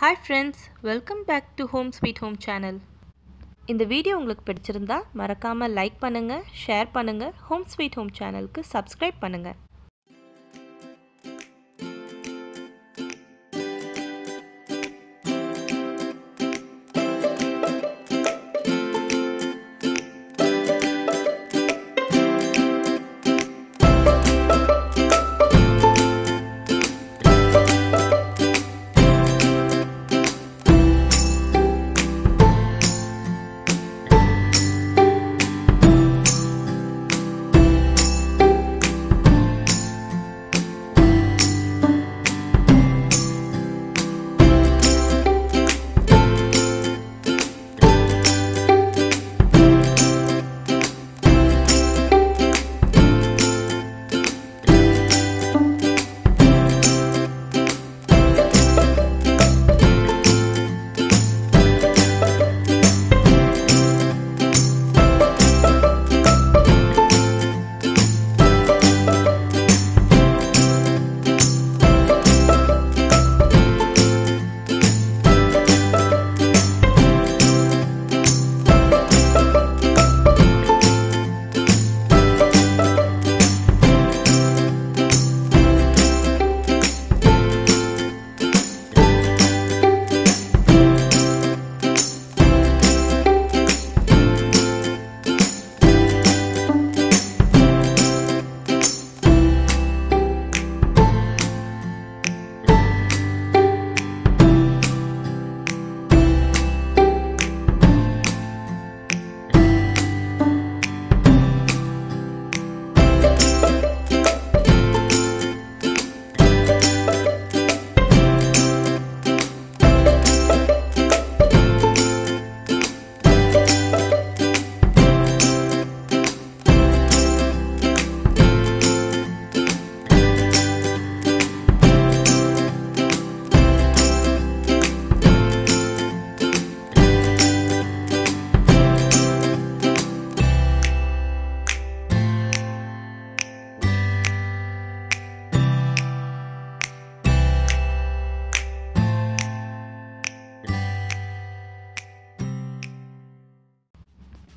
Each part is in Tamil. Hi friends, welcome back to Home Sweet Home channel. இந்த வீடியோ உங்களுக்கு பிடிச்சிருந்தா மறக்காம லைக் பண்ணுங்க, ஷேர் பண்ணுங்க, Home Sweet Home சேனலுக்கு subscribe பண்ணுங்க.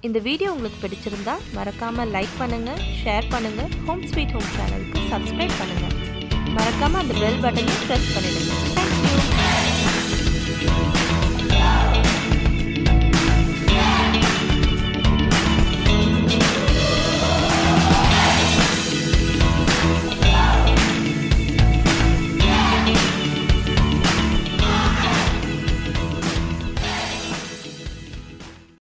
இந்த வீடியோ உங்களுக்கு பிடிச்சிருந்தா மறக்காம லைக் பண்ணுங்க, ஷேர் பண்ணுங்க, Home Sweet Home சேனலுக்கு subscribe பண்ணுங்க. மறக்காம அந்த bell button-ஐ press பண்ணிடுங்க. Thank you.